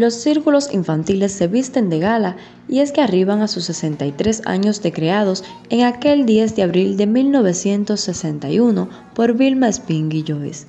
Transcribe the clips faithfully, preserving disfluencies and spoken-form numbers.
Los círculos infantiles se visten de gala y es que arriban a sus sesenta y tres años de creados en aquel diez de abril de mil novecientos sesenta y uno por Vilma Espín y Lois.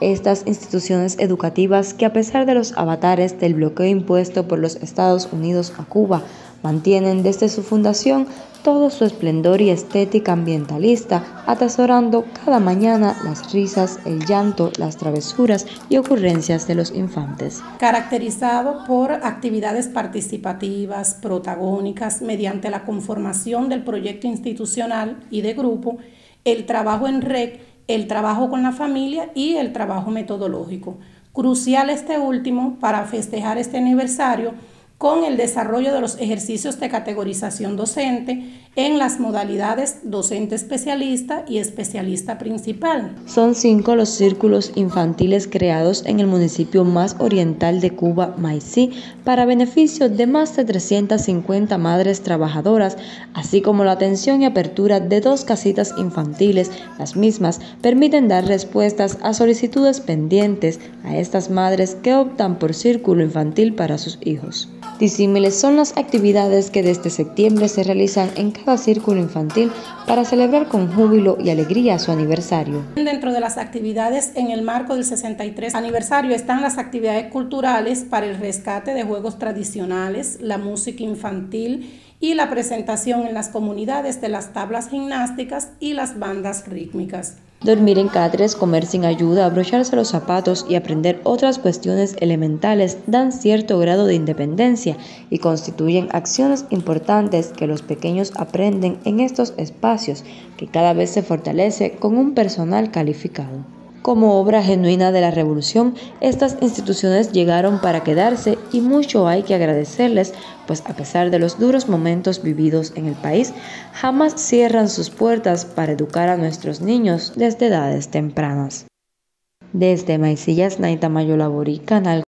Estas instituciones educativas, que a pesar de los avatares del bloqueo impuesto por los Estados Unidos a Cuba, mantienen desde su fundación todo su esplendor y estética ambientalista, atesorando cada mañana las risas, el llanto, las travesuras y ocurrencias de los infantes. Caracterizado por actividades participativas, protagónicas, mediante la conformación del proyecto institucional y de grupo, el trabajo en red, el trabajo con la familia y el trabajo metodológico. Crucial este último para festejar este aniversario, con el desarrollo de los ejercicios de categorización docente en las modalidades docente especialista y especialista principal. Son cinco los círculos infantiles creados en el municipio más oriental de Cuba, Maisí, para beneficio de más de trescientas cincuenta madres trabajadoras, así como la atención y apertura de dos casitas infantiles. Las mismas permiten dar respuestas a solicitudes pendientes a estas madres que optan por círculo infantil para sus hijos. Disímiles son las actividades que desde septiembre se realizan en cada círculo infantil para celebrar con júbilo y alegría su aniversario. Dentro de las actividades en el marco del sesenta y tres aniversario están las actividades culturales para el rescate de juegos tradicionales, la música infantil y la presentación en las comunidades de las tablas gimnásticas y las bandas rítmicas. Dormir en catres, comer sin ayuda, abrocharse los zapatos y aprender otras cuestiones elementales dan cierto grado de independencia y constituyen acciones importantes que los pequeños aprenden en estos espacios, que cada vez se fortalece con un personal calificado. Como obra genuina de la revolución, estas instituciones llegaron para quedarse y mucho hay que agradecerles, pues a pesar de los duros momentos vividos en el país, jamás cierran sus puertas para educar a nuestros niños desde edades tempranas. Desde Maicillas Naita Mayo Laborí, Canal